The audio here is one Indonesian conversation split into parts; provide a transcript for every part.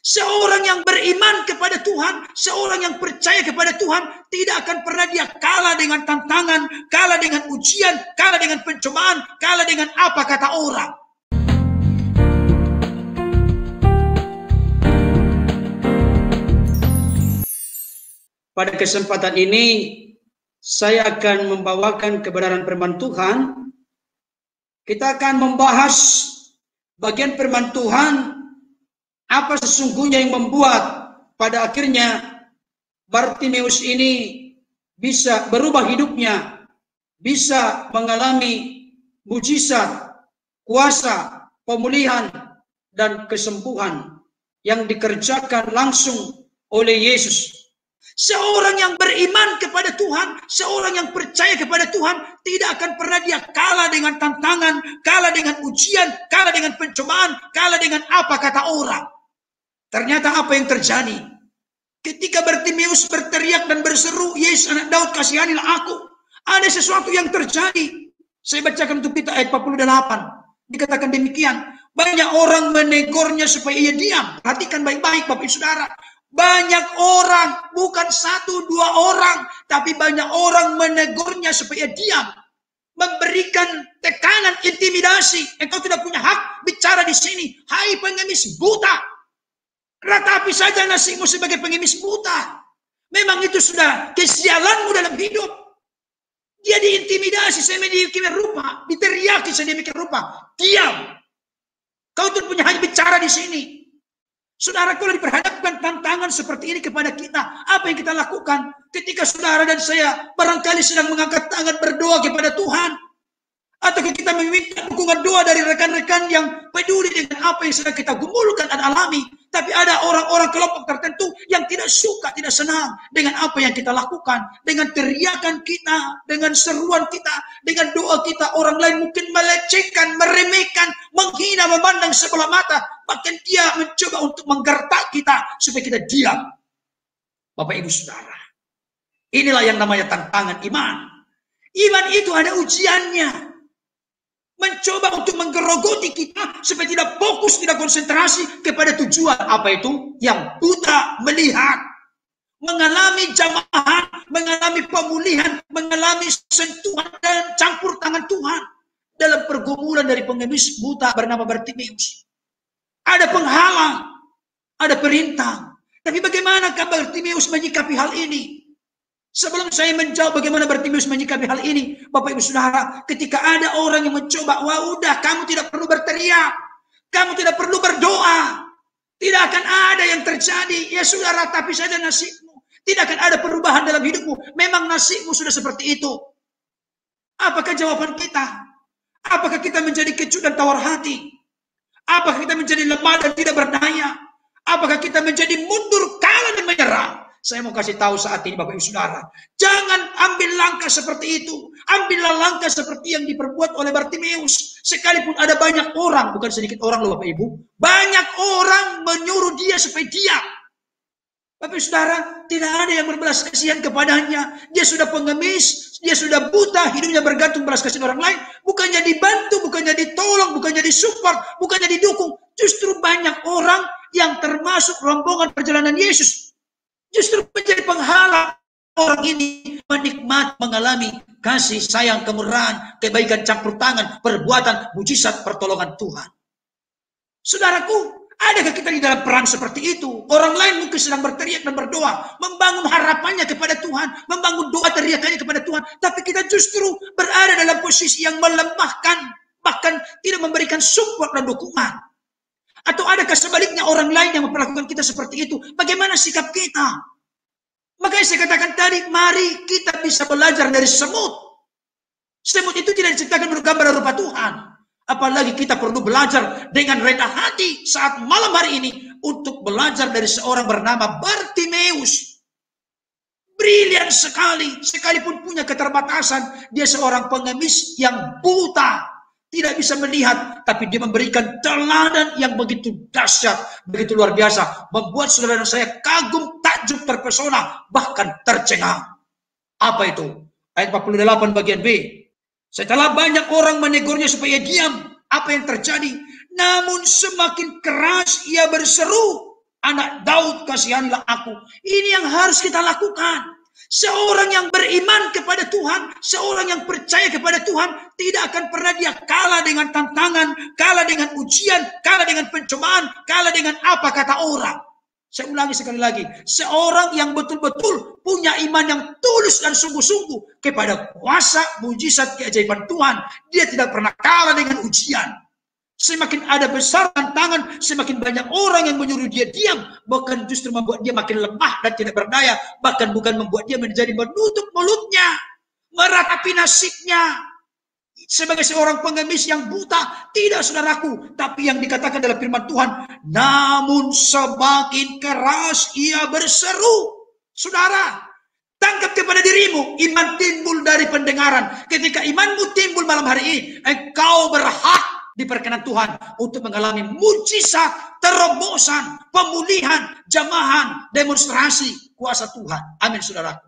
Seorang yang beriman kepada Tuhan, seorang yang percaya kepada Tuhan, tidak akan pernah dia kalah dengan tantangan, kalah dengan ujian, kalah dengan pencobaan, kalah dengan apa kata orang. Pada kesempatan ini, saya akan membawakan kebenaran firman Tuhan. Kita akan membahas bagian firman Tuhan, apa sesungguhnya yang membuat pada akhirnya Bartimeus ini bisa berubah hidupnya, bisa mengalami mujizat, kuasa, pemulihan, dan kesembuhan yang dikerjakan langsung oleh Yesus. Seorang yang beriman kepada Tuhan, seorang yang percaya kepada Tuhan, tidak akan pernah dia kalah dengan tantangan, kalah dengan ujian, kalah dengan pencobaan, kalah dengan apa kata orang. Ternyata apa yang terjadi? Ketika Bartimeus berteriak dan berseru, "Yesus anak Daud, kasihanilah aku," ada sesuatu yang terjadi. Saya bacakan untuk kita ayat 48. Dikatakan demikian, banyak orang menegurnya supaya ia diam. Perhatikan baik-baik Bapak Ibu Saudara. Banyak orang, bukan satu dua orang, tapi banyak orang menegurnya supaya diam. Memberikan tekanan, intimidasi. Engkau tidak punya hak bicara di sini. Hai pengemis buta. Ratapi saja nasibmu sebagai pengemis buta. Memang itu sudah kesialanmu dalam hidup. Dia diintimidasi sedemikian rupa, diteriaki sedemikian rupa. Diam. Kau tidak punya hak bicara di sini. Saudara, kalau diperhadapkan tantangan seperti ini kepada kita, apa yang kita lakukan? Ketika saudara dan saya barangkali sedang mengangkat tangan berdoa kepada Tuhan, atau kita meminta dukungan doa dari rekan-rekan yang peduli dengan apa yang sedang kita gumulkan dan alami. Tapi ada orang-orang kelompok tertentu yang tidak suka, tidak senang dengan apa yang kita lakukan. Dengan teriakan kita, dengan seruan kita, dengan doa kita. Orang lain mungkin melecehkan, meremehkan, menghina, memandang sebelah mata. Bahkan dia mencoba untuk menggertak kita supaya kita diam. Bapak Ibu Saudara, inilah yang namanya tantangan iman. Iman itu ada ujiannya. Mencoba untuk menggerogoti kita supaya tidak fokus, tidak konsentrasi kepada tujuan. Apa itu? Yang buta melihat, mengalami jamahan, mengalami pemulihan, mengalami sentuhan dan campur tangan Tuhan dalam pergumulan dari pengemis buta bernama Bartimeus. Ada penghalang, ada perintang. Tapi bagaimana Bartimeus menyikapi hal ini? Sebelum saya menjawab bagaimana Bartimeus menyikapi hal ini, Bapak Ibu Saudara, ketika ada orang yang mencoba, wah udah, kamu tidak perlu berteriak, kamu tidak perlu berdoa, tidak akan ada yang terjadi. Ya saudara, tapi saja nasibmu, tidak akan ada perubahan dalam hidupmu. Memang nasibmu sudah seperti itu. Apakah jawaban kita? Apakah kita menjadi kecut dan tawar hati? Apakah kita menjadi lemah dan tidak berdaya? Apakah kita menjadi mundur, kalah dan menyerah? Saya mau kasih tahu saat ini Bapak Ibu Saudara, jangan ambil langkah seperti itu. Ambillah langkah seperti yang diperbuat oleh Bartimeus. Sekalipun ada banyak orang, bukan sedikit orang loh Bapak Ibu, banyak orang menyuruh dia supaya diam. Bapak Ibu Saudara, tidak ada yang berbelas kasihan kepadanya. Dia sudah pengemis, dia sudah buta, hidupnya bergantung belas kasihan orang lain. Bukannya dibantu, bukannya ditolong, bukannya disupport, bukannya didukung. Justru banyak orang yang termasuk rombongan perjalanan Yesus justru menjadi penghalang orang ini menikmati, mengalami kasih sayang, kemurahan, kebaikan campur tangan, perbuatan, mujizat, pertolongan Tuhan. Saudaraku, adakah kita di dalam perang seperti itu? Orang lain mungkin sedang berteriak dan berdoa, membangun harapannya kepada Tuhan, membangun doa teriakannya kepada Tuhan, tapi kita justru berada dalam posisi yang melemahkan, bahkan tidak memberikan support dan dukungan. Atau adakah sebaliknya orang lain yang memperlakukan kita seperti itu? Bagaimana sikap kita? Makanya saya katakan tadi, mari kita bisa belajar dari semut. Semut itu tidak diciptakan menurut gambar dan rupa Tuhan. Apalagi kita perlu belajar dengan rendah hati saat malam hari ini untuk belajar dari seorang bernama Bartimeus. Brilian sekali, sekalipun punya keterbatasan, dia seorang pengemis yang buta. Tidak bisa melihat, tapi dia memberikan teladan yang begitu dahsyat, begitu luar biasa. Membuat saudara dan saya kagum, takjub, terpesona, bahkan tercengang. Apa itu? Ayat 48 bagian B. Setelah banyak orang menegurnya supaya diam, apa yang terjadi? Namun semakin keras ia berseru, Anak Daud, kasihanilah aku. Ini yang harus kita lakukan. Seorang yang beriman kepada Tuhan, seorang yang percaya kepada Tuhan, tidak akan pernah dia kalah dengan tantangan, kalah dengan ujian, kalah dengan pencobaan, kalah dengan apa kata orang. Saya ulangi sekali lagi, seorang yang betul-betul punya iman yang tulus dan sungguh-sungguh kepada kuasa, mujizat, keajaiban Tuhan, dia tidak pernah kalah dengan ujian. Semakin ada besar tantangan, semakin banyak orang yang menyuruh dia diam, bahkan justru membuat dia makin lemah dan tidak berdaya, bahkan bukan membuat dia menjadi menutup mulutnya, meratapi nasibnya. Sebagai seorang pengemis yang buta, tidak saudaraku, tapi yang dikatakan dalam firman Tuhan, namun semakin keras ia berseru. Saudara, tangkap kepada dirimu, iman timbul dari pendengaran. Ketika imanmu timbul malam hari ini, engkau berhak diperkenan Tuhan untuk mengalami mujizat, terobosan, pemulihan, jamahan, demonstrasi kuasa Tuhan. Amin, saudaraku.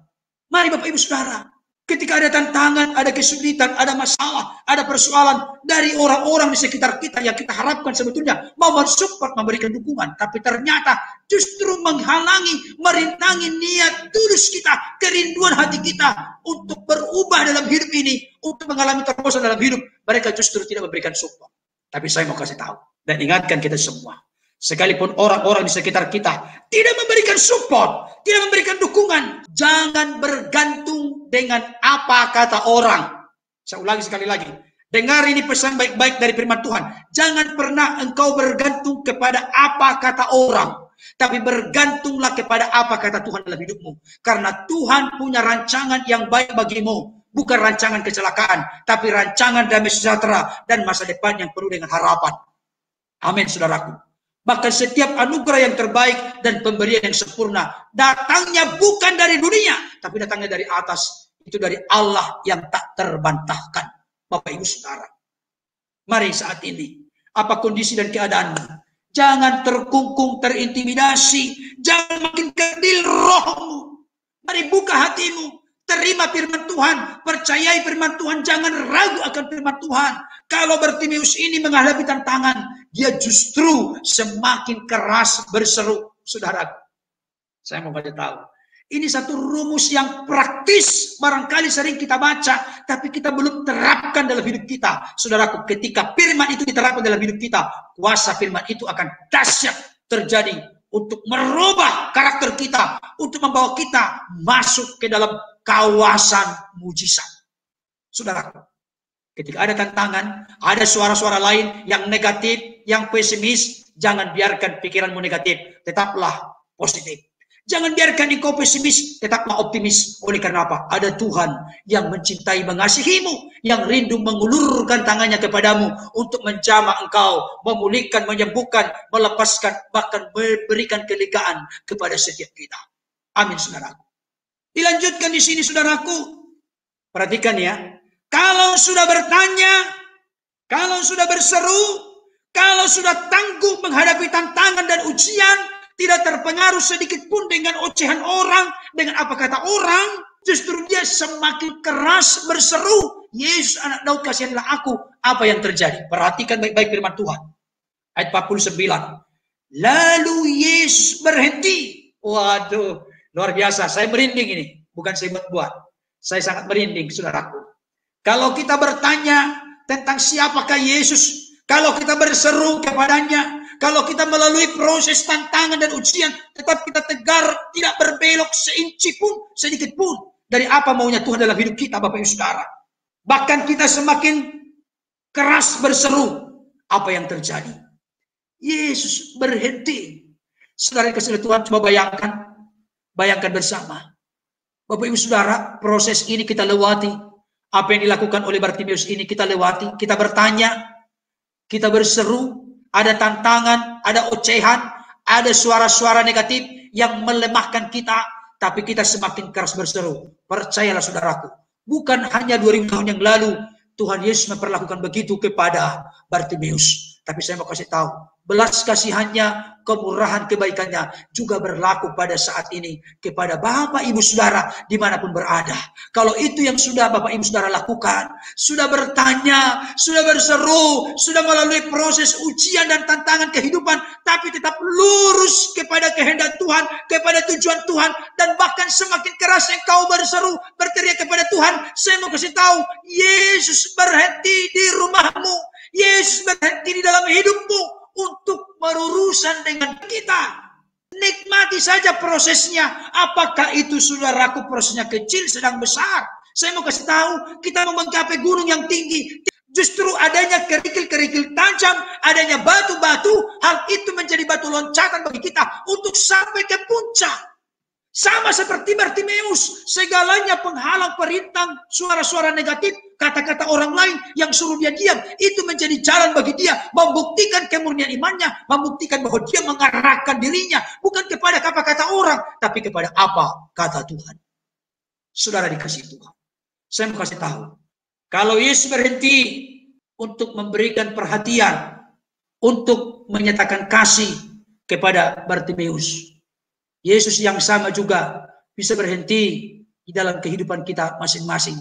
Mari Bapak Ibu Saudara, ketika ada tantangan, ada kesulitan, ada masalah, ada persoalan dari orang-orang di sekitar kita yang kita harapkan sebetulnya mau mensupport, memberikan dukungan, tapi ternyata justru menghalangi, merintangi niat tulus kita, kerinduan hati kita untuk berubah dalam hidup ini, untuk mengalami terobosan dalam hidup, mereka justru tidak memberikan support. Tapi saya mau kasih tahu dan ingatkan kita semua, sekalipun orang-orang di sekitar kita tidak memberikan support, tidak memberikan dukungan, jangan bergantung dengan apa kata orang. Saya ulangi sekali lagi, dengar ini pesan baik-baik dari firman Tuhan. Jangan pernah engkau bergantung kepada apa kata orang, tapi bergantunglah kepada apa kata Tuhan dalam hidupmu. Karena Tuhan punya rancangan yang baik bagimu. Bukan rancangan kecelakaan, tapi rancangan damai sejahtera dan masa depan yang penuh dengan harapan. Amin, saudaraku. Bahkan setiap anugerah yang terbaik dan pemberian yang sempurna, datangnya bukan dari dunia, tapi datangnya dari atas. Itu dari Allah yang tak terbantahkan. Bapak Ibu Saudara, mari saat ini, apa kondisi dan keadaanmu, jangan terkungkung, terintimidasi. Jangan makin kerdil rohmu. Mari buka hatimu. Terima firman Tuhan, percayai firman Tuhan, jangan ragu akan firman Tuhan. Kalau Bartimeus ini menghadapi tantangan, dia justru semakin keras berseru. Saudara, saya mau kasih tahu, ini satu rumus yang praktis, barangkali sering kita baca, tapi kita belum terapkan dalam hidup kita. Saudaraku, ketika firman itu diterapkan dalam hidup kita, kuasa firman itu akan dahsyat terjadi untuk merubah karakter kita, untuk membawa kita masuk ke dalam kawasan mujizat. Saudaraku, ketika ada tantangan, ada suara-suara lain yang negatif, yang pesimis, jangan biarkan pikiranmu negatif, tetaplah positif. Jangan biarkan engkau pesimis, tetaplah optimis. Oleh karena apa? Ada Tuhan yang mencintai, mengasihimu, yang rindu mengulurkan tangannya kepadamu untuk menjamah engkau, memulihkan, menyembuhkan, melepaskan, bahkan memberikan kelegaan kepada setiap kita. Amin, saudaraku. Dilanjutkan di sini, saudaraku. Perhatikan ya. Kalau sudah bertanya, kalau sudah berseru, kalau sudah tangguh menghadapi tantangan dan ujian, tidak terpengaruh sedikit pun dengan ocehan orang, dengan apa kata orang, justru dia semakin keras berseru, Yesus anak Daud kasihanilah aku. Apa yang terjadi? Perhatikan baik-baik firman Tuhan. Ayat 49. Lalu Yesus berhenti. Waduh, luar biasa. Saya merinding ini. Bukan saya buat-buat. Saya sangat merinding, saudaraku. Kalau kita bertanya tentang siapakah Yesus, kalau kita berseru kepadanya, kalau kita melalui proses tantangan dan ujian, tetap kita tegar, tidak berbelok seinci pun, sedikit pun dari apa maunya Tuhan dalam hidup kita, Bapak Ibu Saudara. Bahkan kita semakin keras berseru, apa yang terjadi? Yesus berhenti. Saudara kasih Tuhan, coba bayangkan, bayangkan bersama. Bapak Ibu Saudara, proses ini kita lewati. Apa yang dilakukan oleh Bartimeus ini kita lewati, kita bertanya, kita berseru, ada tantangan, ada ocehan, ada suara-suara negatif yang melemahkan kita, tapi kita semakin keras berseru. Percayalah saudaraku, bukan hanya 2000 tahun yang lalu Tuhan Yesus memperlakukan begitu kepada Bartimeus, Tapi saya mau kasih tahu, belas kasihannya, kemurahan kebaikannya juga berlaku pada saat ini kepada Bapak Ibu Saudara dimanapun berada. Kalau itu yang sudah Bapak Ibu Saudara lakukan, sudah bertanya, sudah berseru, sudah melalui proses ujian dan tantangan kehidupan, tapi tetap lurus kepada kehendak Tuhan, kepada tujuan Tuhan, dan bahkan semakin keras engkau berseru, berteriak kepada Tuhan, saya mau kasih tahu, Yesus berhenti di rumahmu. Yesus berhenti di dalam hidupmu untuk berurusan dengan kita. Nikmati saja prosesnya. Apakah itu saudaraku prosesnya kecil, sedang, besar? Saya mau kasih tahu, kita mau menggapai gunung yang tinggi. Justru adanya kerikil-kerikil tajam, adanya batu-batu, hal itu menjadi batu loncatan bagi kita untuk sampai ke puncak. Sama seperti Bartimeus, segalanya penghalang, perintang, suara-suara negatif, kata-kata orang lain yang suruh dia diam, itu menjadi jalan bagi dia membuktikan kemurnian imannya, membuktikan bahwa dia mengarahkan dirinya bukan kepada kata-kata orang, tapi kepada apa kata Tuhan. Saudara dikasih Tuhan, saya mau kasih tahu, kalau Yesus berhenti untuk memberikan perhatian, untuk menyatakan kasih kepada Bartimeus, Yesus yang sama juga bisa berhenti di dalam kehidupan kita masing-masing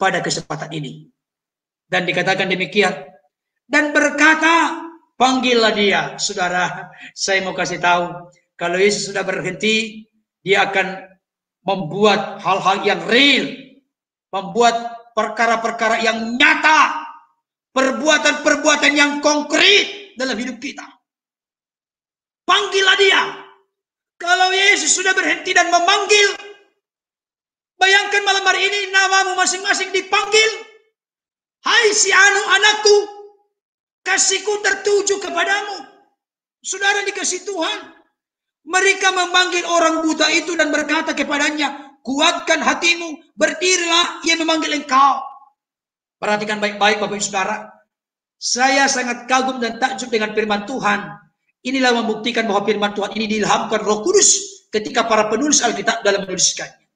pada kesempatan ini. Dan dikatakan demikian. Dan berkata, panggillah dia. Saudara, saya mau kasih tahu, kalau Yesus sudah berhenti, dia akan membuat hal-hal yang real. Membuat perkara-perkara yang nyata. Perbuatan-perbuatan yang konkret dalam hidup kita. Panggillah dia. Kalau Yesus sudah berhenti dan memanggil, bayangkan malam hari ini namamu masing-masing dipanggil. Hai si anu anakku, kasihku tertuju kepadamu. Saudara dikasih Tuhan, mereka memanggil orang buta itu dan berkata kepadanya, kuatkan hatimu, berdirilah, ia memanggil engkau. Perhatikan baik-baik Bapak Ibu Saudara. Saya sangat kagum dan takjub dengan firman Tuhan. Inilah membuktikan bahwa firman Tuhan ini diilhamkan Roh Kudus ketika para penulis Alkitab dalam menuliskannya.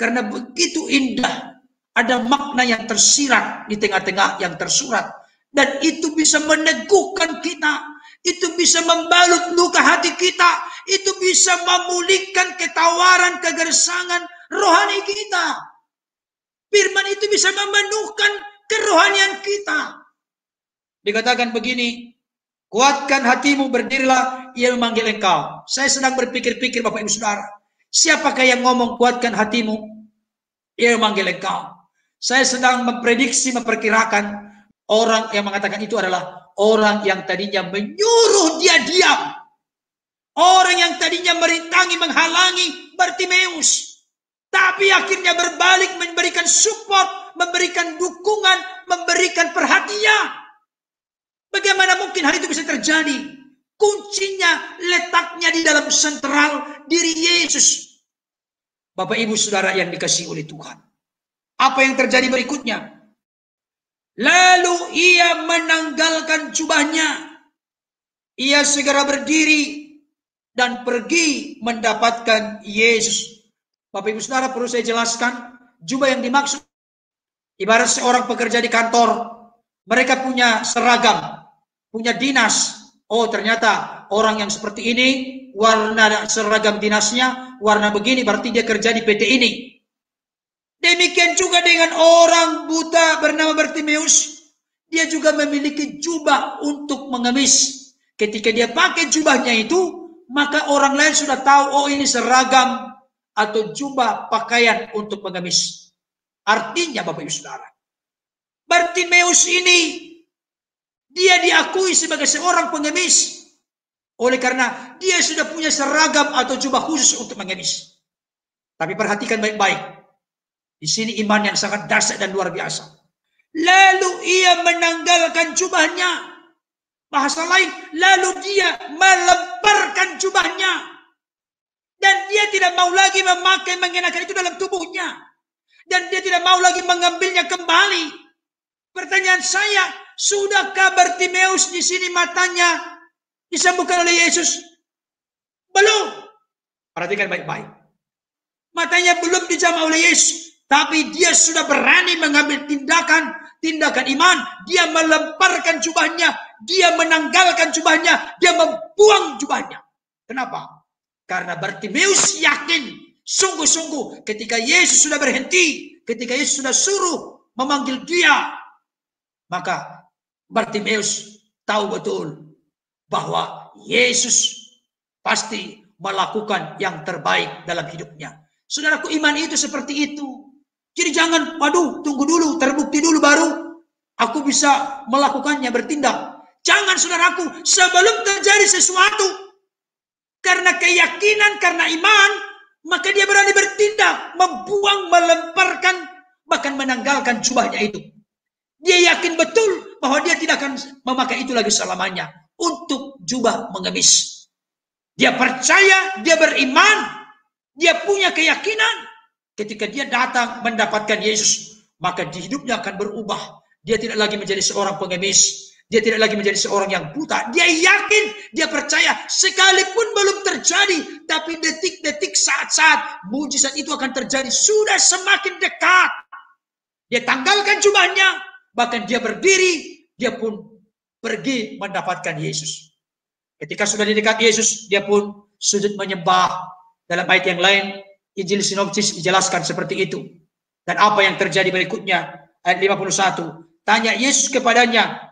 Karena begitu indah, ada makna yang tersirat di tengah-tengah yang tersurat. Dan itu bisa meneguhkan kita, itu bisa membalut luka hati kita, itu bisa memulihkan ketawaran, kegersangan rohani kita. Firman itu bisa memenuhkan kerohanian kita. Dikatakan begini, kuatkan hatimu, berdirilah, ia memanggil engkau. Saya sedang berpikir-pikir Bapak Ibu Saudara, siapakah yang ngomong kuatkan hatimu, ia memanggil engkau. Saya sedang memprediksi, memperkirakan orang yang mengatakan itu adalah orang yang tadinya menyuruh dia diam. Orang yang tadinya merintangi, menghalangi Bartimeus. Tapi akhirnya berbalik memberikan support, memberikan dukungan, memberikan perhatian. Bagaimana mungkin hal itu bisa terjadi? Kuncinya letaknya di dalam sentral diri Yesus. Bapak Ibu Saudara yang dikasihi oleh Tuhan. Apa yang terjadi berikutnya? Lalu ia menanggalkan jubahnya. Ia segera berdiri dan pergi mendapatkan Yesus. Bapak Ibu Saudara, perlu saya jelaskan jubah yang dimaksud. Ibarat seorang pekerja di kantor. Mereka punya seragam, punya dinas. Oh ternyata orang yang seperti ini, warna seragam dinasnya, warna begini, berarti dia kerja di PT ini. Demikian juga dengan orang buta bernama Bartimeus. Dia juga memiliki jubah untuk mengemis. Ketika dia pakai jubahnya itu, maka orang lain sudah tahu, oh ini seragam atau jubah pakaian untuk mengemis. Artinya Bapak Ibu Saudara, Bartimeus ini dia diakui sebagai seorang pengemis oleh karena dia sudah punya seragam atau jubah khusus untuk mengemis. Tapi perhatikan baik-baik. Di sini iman yang sangat dahsyat dan luar biasa. Lalu ia menanggalkan jubahnya. Bahasa lain, lalu dia melemparkan jubahnya. Dan dia tidak mau lagi memakai mengenakan itu dalam tubuhnya. Dan dia tidak mau lagi mengambilnya kembali. Pertanyaan saya, sudahkah Bartimeus di sini matanya disembuhkan oleh Yesus? Belum. Perhatikan baik-baik. Matanya belum dijamah oleh Yesus, tapi dia sudah berani mengambil tindakan iman. Dia melemparkan jubahnya, dia menanggalkan jubahnya, dia membuang jubahnya. Kenapa? Karena Bartimeus yakin sungguh-sungguh ketika Yesus sudah berhenti, ketika Yesus sudah suruh memanggil dia, maka Bartimeus tahu betul bahwa Yesus pasti melakukan yang terbaik dalam hidupnya. Saudaraku, iman itu seperti itu. Jadi jangan, waduh, tunggu dulu, terbukti dulu baru aku bisa melakukannya, bertindak. Jangan saudaraku, sebelum terjadi sesuatu, karena keyakinan, karena iman, maka dia berani bertindak, membuang, melemparkan, bahkan menanggalkan jubahnya itu. Dia yakin betul bahwa dia tidak akan memakai itu lagi selamanya untuk jubah mengemis. Dia percaya, dia beriman, dia punya keyakinan. Ketika dia datang mendapatkan Yesus, maka di hidupnya akan berubah. Dia tidak lagi menjadi seorang pengemis. Dia tidak lagi menjadi seorang yang buta. Dia yakin, dia percaya. Sekalipun belum terjadi, tapi detik-detik, saat-saat mujizat itu akan terjadi. Sudah semakin dekat. Dia tanggalkan jubahnya. Bahkan dia berdiri, dia pun pergi mendapatkan Yesus. Ketika sudah di dekat Yesus, dia pun sujud menyembah. Dalam ayat yang lain, Injil Sinoptis dijelaskan seperti itu. Dan apa yang terjadi berikutnya, ayat 51. Tanya Yesus kepadanya,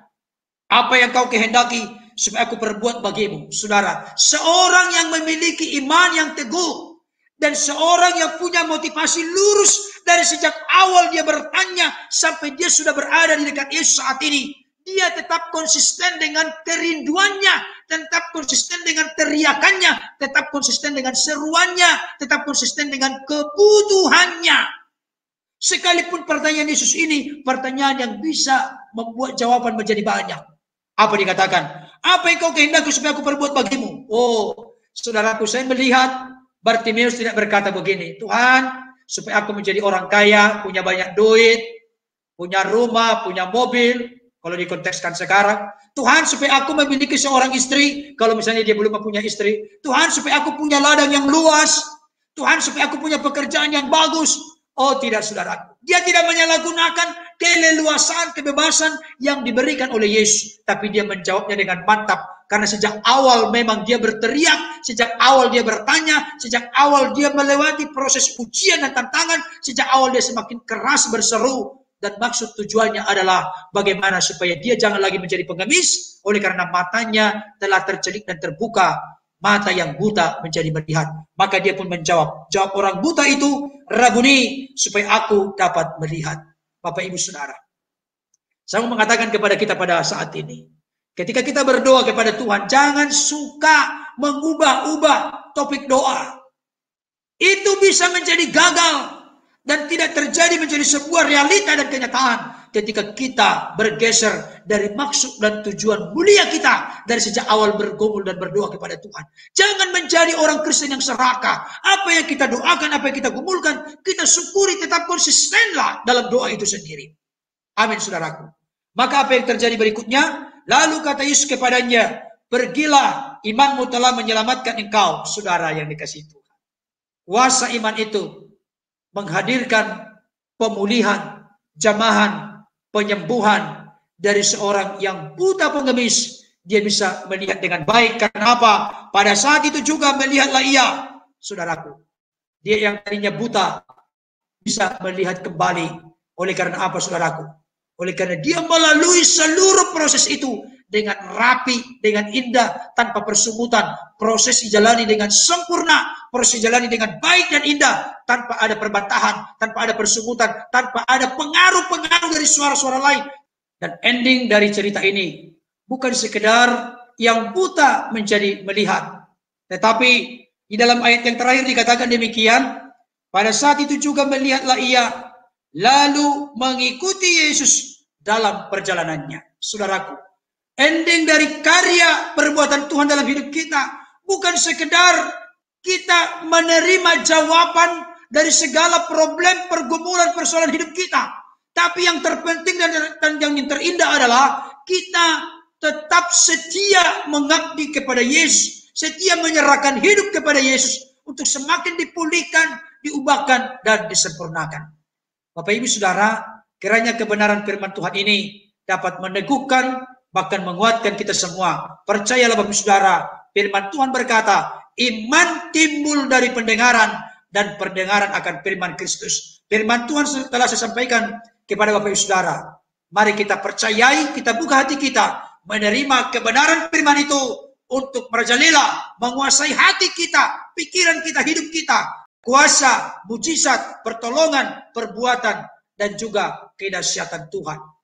apa yang kau kehendaki supaya aku perbuat bagimu? Saudara, seorang yang memiliki iman yang teguh dan seorang yang punya motivasi lurus dari sejak awal dia bertanya sampai dia sudah berada di dekat Yesus saat ini, dia tetap konsisten dengan kerinduannya, tetap konsisten dengan teriakannya, tetap konsisten dengan seruannya, tetap konsisten dengan kebutuhannya. Sekalipun pertanyaan Yesus ini pertanyaan yang bisa membuat jawaban menjadi banyak. Apa dikatakan? Apa yang kau kehendaki supaya aku perbuat bagimu? Oh, saudaraku, saya melihat Bartimeus tidak berkata begini, Tuhan, supaya aku menjadi orang kaya, punya banyak duit, punya rumah, punya mobil. Kalau dikontekskan sekarang, Tuhan supaya aku memiliki seorang istri, kalau misalnya dia belum punya istri, Tuhan supaya aku punya ladang yang luas, Tuhan supaya aku punya pekerjaan yang bagus. Oh tidak saudara, dia tidak menyalahgunakan keleluasaan, kebebasan yang diberikan oleh Yesus, tapi dia menjawabnya dengan mantap, karena sejak awal memang dia berteriak, sejak awal dia bertanya, sejak awal dia melewati proses ujian dan tantangan, sejak awal dia semakin keras berseru. Dan maksud tujuannya adalah bagaimana supaya dia jangan lagi menjadi pengemis, oleh karena matanya telah tercelik dan terbuka, mata yang buta menjadi melihat. Maka dia pun menjawab, jawab orang buta itu, Rabuni, supaya aku dapat melihat. Bapak ibu saudara, saya mau mengatakan kepada kita pada saat ini, ketika kita berdoa kepada Tuhan, jangan suka mengubah-ubah topik doa. Itu bisa menjadi gagal dan tidak terjadi menjadi sebuah realita dan kenyataan ketika kita bergeser dari maksud dan tujuan mulia kita dari sejak awal bergumul dan berdoa kepada Tuhan. Jangan menjadi orang Kristen yang serakah. Apa yang kita doakan, apa yang kita gumulkan, kita syukuri, tetap konsistenlah dalam doa itu sendiri. Amin saudaraku. Maka apa yang terjadi berikutnya? Lalu kata Yesus kepadanya, pergilah, imanmu telah menyelamatkan engkau. Saudara yang dikasihi Tuhan, kuasa iman itu menghadirkan pemulihan, jamahan, penyembuhan dari seorang yang buta pengemis. Dia bisa melihat dengan baik. Karena apa? Pada saat itu juga melihatlah ia, saudaraku. Dia yang tadinya buta bisa melihat kembali. Oleh karena apa, saudaraku? Oleh karena dia melalui seluruh proses itu dengan rapi, dengan indah, tanpa persungutan. Proses dijalani dengan sempurna, proses dijalani dengan baik dan indah, tanpa ada perbantahan, tanpa ada persungutan, tanpa ada pengaruh-pengaruh dari suara-suara lain. Dan ending dari cerita ini bukan sekedar yang buta menjadi melihat, tetapi di dalam ayat yang terakhir dikatakan demikian, pada saat itu juga melihatlah ia, lalu mengikuti Yesus dalam perjalanannya. Saudaraku, ending dari karya perbuatan Tuhan dalam hidup kita bukan sekedar kita menerima jawaban dari segala problem, pergumulan, persoalan hidup kita. Tapi yang terpenting dan yang terindah adalah kita tetap setia mengabdi kepada Yesus, setia menyerahkan hidup kepada Yesus untuk semakin dipulihkan, diubahkan, dan disempurnakan. Bapak ibu saudara, kiranya kebenaran firman Tuhan ini dapat meneguhkan bahkan menguatkan kita semua. Percayalah Bapak Saudara, firman Tuhan berkata, iman timbul dari pendengaran dan pendengaran akan firman Kristus. Firman Tuhan telah saya sampaikan kepada Bapak Saudara. Mari kita percayai, kita buka hati kita, menerima kebenaran firman itu untuk merajalela, menguasai hati kita, pikiran kita, hidup kita. Kuasa, mujizat, pertolongan, perbuatan, dan juga kedahsyatan Tuhan.